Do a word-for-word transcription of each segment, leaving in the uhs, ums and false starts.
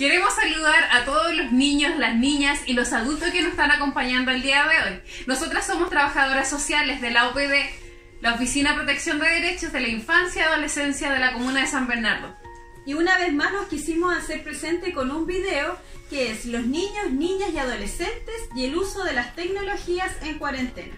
Queremos saludar a todos los niños, las niñas y los adultos que nos están acompañando el día de hoy. Nosotras somos trabajadoras sociales de la O P D, la Oficina de Protección de Derechos de la Infancia y Adolescencia de la Comuna de San Bernardo. Y una vez más nos quisimos hacer presente con un video que es los niños, niñas y adolescentes y el uso de las tecnologías en cuarentena.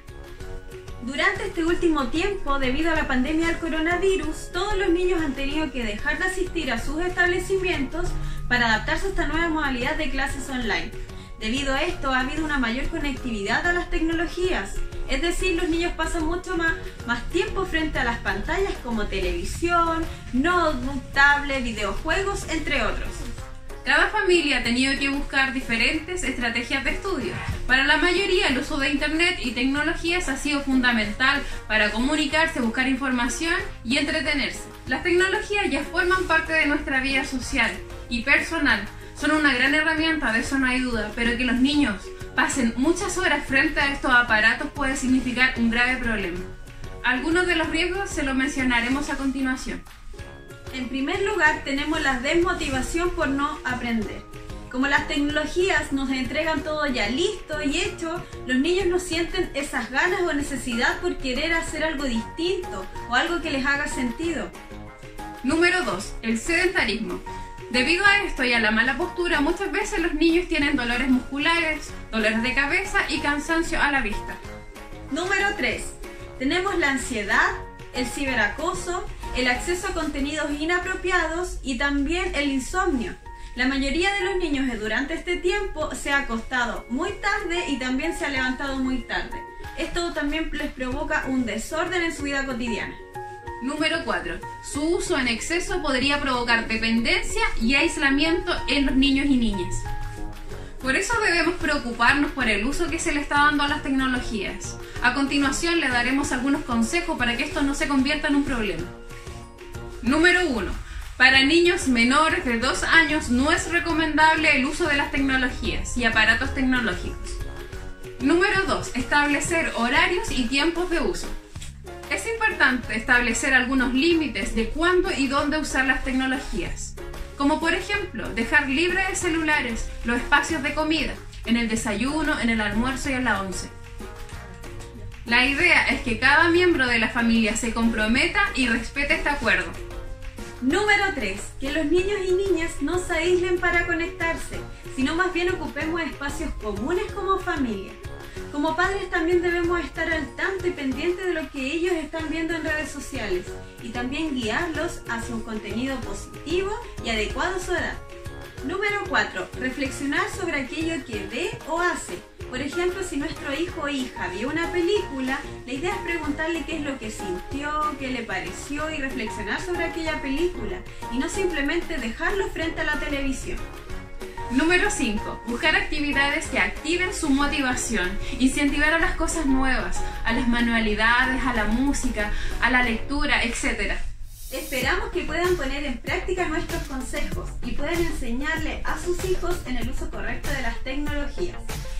Durante este último tiempo, debido a la pandemia del coronavirus, todos los niños han tenido que dejar de asistir a sus establecimientos para adaptarse a esta nueva modalidad de clases online. Debido a esto, ha habido una mayor conectividad a las tecnologías, es decir, los niños pasan mucho más, más tiempo frente a las pantallas como televisión, notebook, tablet, videojuegos, entre otros. Cada familia ha tenido que buscar diferentes estrategias de estudio. Para la mayoría, el uso de internet y tecnologías ha sido fundamental para comunicarse, buscar información y entretenerse. Las tecnologías ya forman parte de nuestra vida social y personal. Son una gran herramienta, de eso no hay duda, pero que los niños pasen muchas horas frente a estos aparatos puede significar un grave problema. Algunos de los riesgos se los mencionaremos a continuación. En primer lugar, tenemos la desmotivación por no aprender. Como las tecnologías nos entregan todo ya listo y hecho, los niños no sienten esas ganas o necesidad por querer hacer algo distinto o algo que les haga sentido. Número dos. El sedentarismo. Debido a esto y a la mala postura, muchas veces los niños tienen dolores musculares, dolores de cabeza y cansancio a la vista. Número tres. Tenemos la ansiedad, el ciberacoso, el acceso a contenidos inapropiados y también el insomnio. La mayoría de los niños durante este tiempo se ha acostado muy tarde y también se ha levantado muy tarde. Esto también les provoca un desorden en su vida cotidiana. Número cuatro. Su uso en exceso podría provocar dependencia y aislamiento en los niños y niñas. Por eso debemos preocuparnos por el uso que se le está dando a las tecnologías. A continuación le daremos algunos consejos para que esto no se convierta en un problema. Número uno. Para niños menores de dos años no es recomendable el uso de las tecnologías y aparatos tecnológicos. Número dos. Establecer horarios y tiempos de uso. Es importante establecer algunos límites de cuándo y dónde usar las tecnologías, como por ejemplo, dejar libre de celulares los espacios de comida, en el desayuno, en el almuerzo y en la once. La idea es que cada miembro de la familia se comprometa y respete este acuerdo. Número tres. Que los niños y niñas no se aíslen para conectarse, sino más bien ocupemos espacios comunes como familia. Como padres también debemos estar al tanto y pendiente de lo que ellos están viendo en redes sociales y también guiarlos hacia un contenido positivo y adecuado a su edad. Número cuatro. Reflexionar sobre aquello que ve o hace. Por ejemplo, si nuestro hijo o hija vio una película, la idea es preguntarle qué es lo que sintió, qué le pareció y reflexionar sobre aquella película y no simplemente dejarlo frente a la televisión. Número cinco. Buscar actividades que activen su motivación, incentivar a las cosas nuevas, a las manualidades, a la música, a la lectura, etcétera. Esperamos que puedan poner en práctica nuestros consejos y puedan enseñarle a sus hijos en el uso correcto de las tecnologías.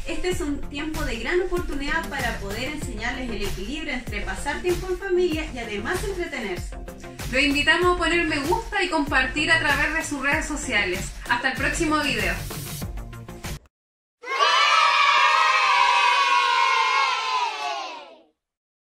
Este es un tiempo de gran oportunidad para poder enseñarles el equilibrio entre pasar tiempo en familia y además entretenerse. Lo invitamos a poner me gusta y compartir a través de sus redes sociales. Hasta el próximo video.